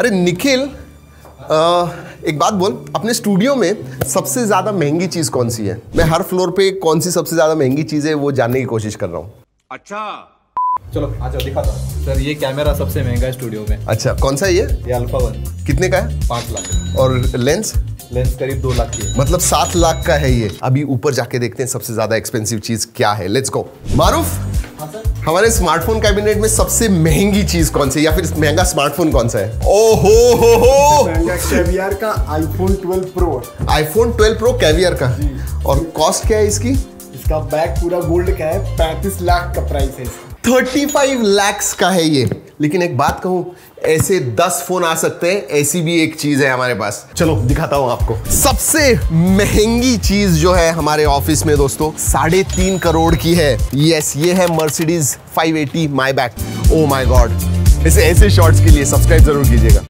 अरे निखिल, एक बात बोल, अपने स्टूडियो में सबसे ज़्यादा महंगी चीज़ कौन सी है? मैं हर फ्लोर पे कौन सी सबसे ज़्यादा महंगी चीज़ है वो जानने की कोशिश कर रहा हूँ। अच्छा चलो आ जाओ, दिखाता हूं। सर ये कैमरा सबसे महंगा है स्टूडियो में। अच्छा कौन सा ये अल्फा 1। कितने का है? 5 लाख। और लेंस करीब 2 लाख की है। मतलब 7 लाख का है ये। अभी ऊपर जाके देखते हैं सबसे ज्यादा एक्सपेंसिव चीज क्या है। Let's go. मारूफ, हाँ सर, हमारे स्मार्टफोन कैबिनेट में सबसे महंगी चीज कौन सी या फिर महंगा स्मार्टफोन कौन सा है? ओहो हो हो, कैवियर का आईफोन 12 प्रो कैवियर का। और कॉस्ट क्या है इसकी? इसका बैग पूरा गोल्ड का है, 35 लाख का प्राइस है। 35 लैक्स का है ये। लेकिन एक बात कहूँ, ऐसे 10 फोन आ सकते हैं, ऐसी भी एक चीज है हमारे पास। चलो दिखाता हूँ आपको सबसे महंगी चीज जो है हमारे ऑफिस में दोस्तों 3.5 करोड़ की है। यस, ये है Mercedes 580 Maybach. Oh my God, ऐसे शॉर्ट्स के लिए सब्सक्राइब जरूर कीजिएगा।